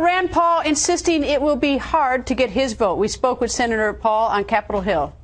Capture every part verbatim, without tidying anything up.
Rand Paul insisting it will be hard to get his vote. We spoke with Senator Paul on Capitol Hill.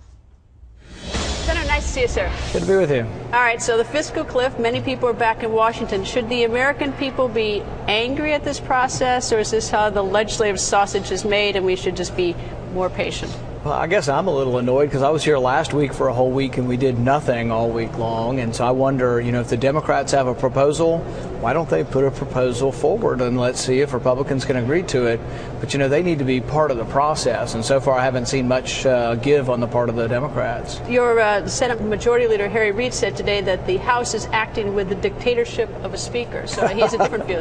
Senator, nice to see you, sir. Good to be with you. All right, so the fiscal cliff, many people are back in Washington. Should the American people be angry at this process, or is this how the legislative sausage is made and we should just be more patient? Well, I guess I'm a little annoyed because I was here last week for a whole week and we did nothing all week long. And so I wonder, you know, if the Democrats have a proposal, why don't they put a proposal forward and let's see if Republicans can agree to it. But, you know, they need to be part of the process. And so far, I haven't seen much uh, give on the part of the Democrats. Your uh, Senate Majority Leader, Harry Reid, said today that the House is acting with the dictatorship of a speaker. So he has a different view.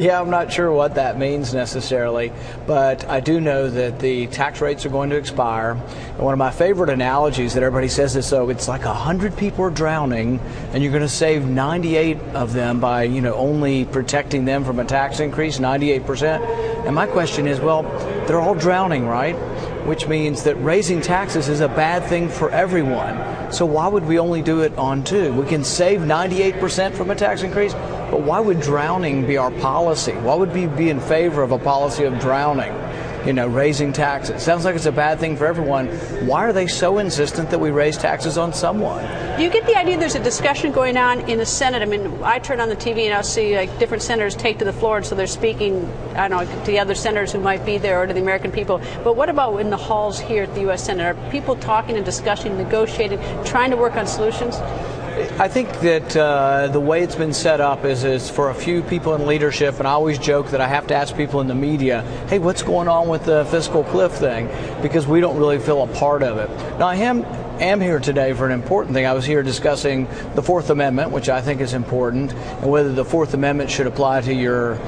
Yeah, I'm not sure what that means necessarily. But I do know that the tax rates are going to expire. And one of my favorite analogies that everybody says is, so it's like a hundred people are drowning and you're going to save ninety-eight of them by, you know, only protecting them from a tax increase, ninety-eight percent. And my question is, well, they're all drowning, right? Which means that raising taxes is a bad thing for everyone. So why would we only do it on two? We can save ninety-eight percent from a tax increase, but why would drowning be our policy? Why would we be in favor of a policy of drowning? You know, raising taxes. Sounds like it's a bad thing for everyone. Why are they so insistent that we raise taxes on someone? Do you get the idea there's a discussion going on in the Senate? I mean, I turn on the T V and I'll see like different senators take to the floor, and so they're speaking, I don't know, to the other senators who might be there or to the American people. But what about in the halls here at the U S Senate? Are people talking and discussing, negotiating, trying to work on solutions? I think that uh, the way it's been set up is, is for a few people in leadership, and I always joke that I have to ask people in the media, hey, what's going on with the fiscal cliff thing? Because we don't really feel a part of it. Now, I am, am here today for an important thing. I was here discussing the Fourth Amendment, which I think is important, and whether the Fourth Amendment should apply to your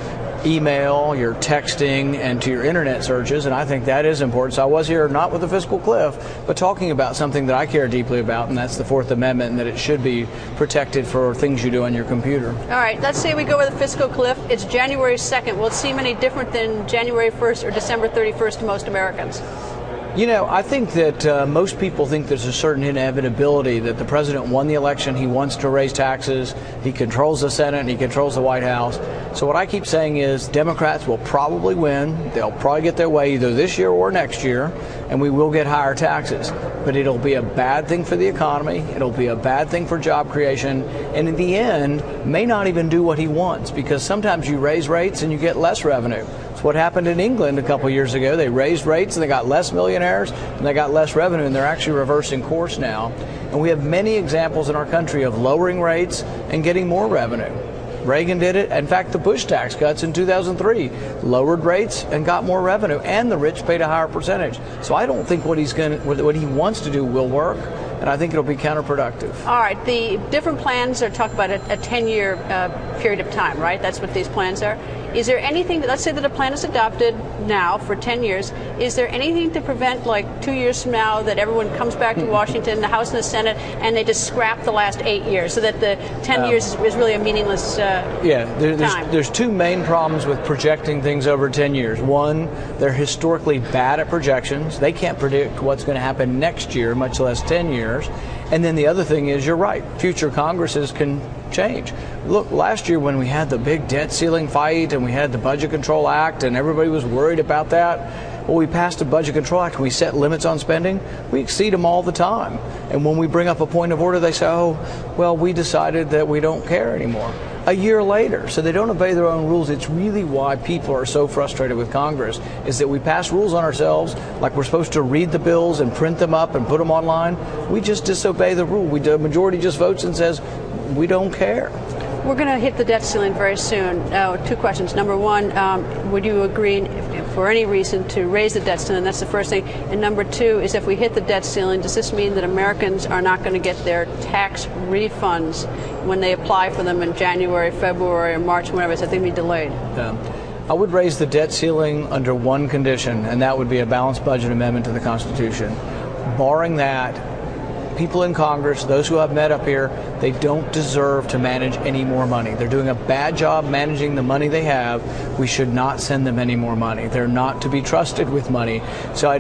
email, your texting, and to your internet searches, and I think that is important. So I was here not with a fiscal cliff, but talking about something that I care deeply about, and that's the Fourth Amendment, and that it should be protected for things you do on your computer. All right, let's say we go with a fiscal cliff. It's January second. Will it seem any different than January first or December thirty-first to most Americans? You know, I think that uh, most people think there's a certain inevitability that the president won the election, he wants to raise taxes, he controls the Senate, and he controls the White House. So what I keep saying is Democrats will probably win, they'll probably get their way either this year or next year, and we will get higher taxes. But it'll be a bad thing for the economy, it'll be a bad thing for job creation, and in the end, may not even do what he wants, because sometimes you raise rates and you get less revenue. What happened in England a couple years ago. They raised rates and they got less millionaires and they got less revenue, and they're actually reversing course now. And we have many examples in our country of lowering rates and getting more revenue. Reagan did it. In fact, the Bush tax cuts in two thousand three lowered rates and got more revenue, and the rich paid a higher percentage. So I don't think what he's going, what he wants to do will work, and I think it'll be counterproductive. All right, the different plans are talking about a ten-year uh, period of time, right? That's what these plans are. Is there anything, let's say that a plan is adopted now for ten years, is there anything to prevent, like, two years from now that everyone comes back to Washington, the House and the Senate, and they just scrap the last eight years so that the ten um, years is, is really a meaningless uh, yeah, there, there's, time? There's two main problems with projecting things over ten years. One, they're historically bad at projections. They can't predict what's going to happen next year, much less ten years. And then the other thing is, you're right, future Congresses can change. Look, last year when we had the big debt ceiling fight and we had the Budget Control Act and everybody was worried about that, well, we passed the Budget Control Act and we set limits on spending. We exceed them all the time. And when we bring up a point of order, they say, oh, well, we decided that we don't care anymore. A year later, so they don't obey their own rules. It's really why people are so frustrated with Congress, is that we pass rules on ourselves, like we're supposed to read the bills and print them up and put them online. We just disobey the rule. We, the majority just votes and says, we don't care. We're going to hit the debt ceiling very soon. Uh, two questions. Number one, um, would you agree, if, if for any reason, to raise the debt ceiling? That's the first thing. And number two is, if we hit the debt ceiling, does this mean that Americans are not going to get their tax refunds when they apply for them in January, February, or March, whenever? So they'll be delayed. Um, I would raise the debt ceiling under one condition, and that would be a balanced budget amendment to the Constitution. Barring that, people in Congress, those who I've met up here, They don't deserve to manage any more money. They're doing a bad job managing the money they have. We should not send them any more money. They're not to be trusted with money. So I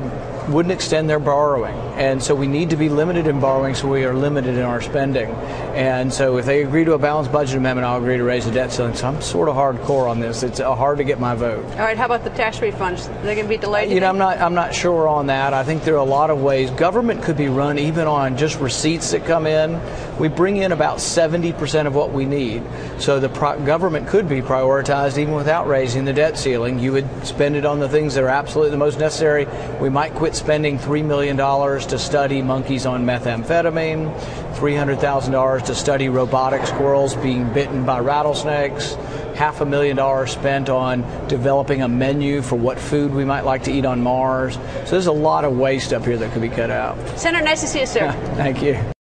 wouldn't extend their borrowing. And so we need to be limited in borrowing, so we are limited in our spending. And so if they agree to a balanced budget amendment, I'll agree to raise the debt ceiling. So I'm sort of hardcore on this. It's hard to get my vote. All right, how about the tax refunds? Are they going to be delayed? You know, I'm not, I'm not sure on that. I think there are a lot of ways. Government could be run even on just receipts that come in. We bring in about seventy percent of what we need. So the pro government could be prioritized even without raising the debt ceiling. You would spend it on the things that are absolutely the most necessary. We might quit spending three million dollars to study monkeys on methamphetamine, three hundred thousand dollars to study robotic squirrels being bitten by rattlesnakes, half a million dollars spent on developing a menu for what food we might like to eat on Mars. So there's a lot of waste up here that could be cut out. Senator, nice to see you, sir. Thank you.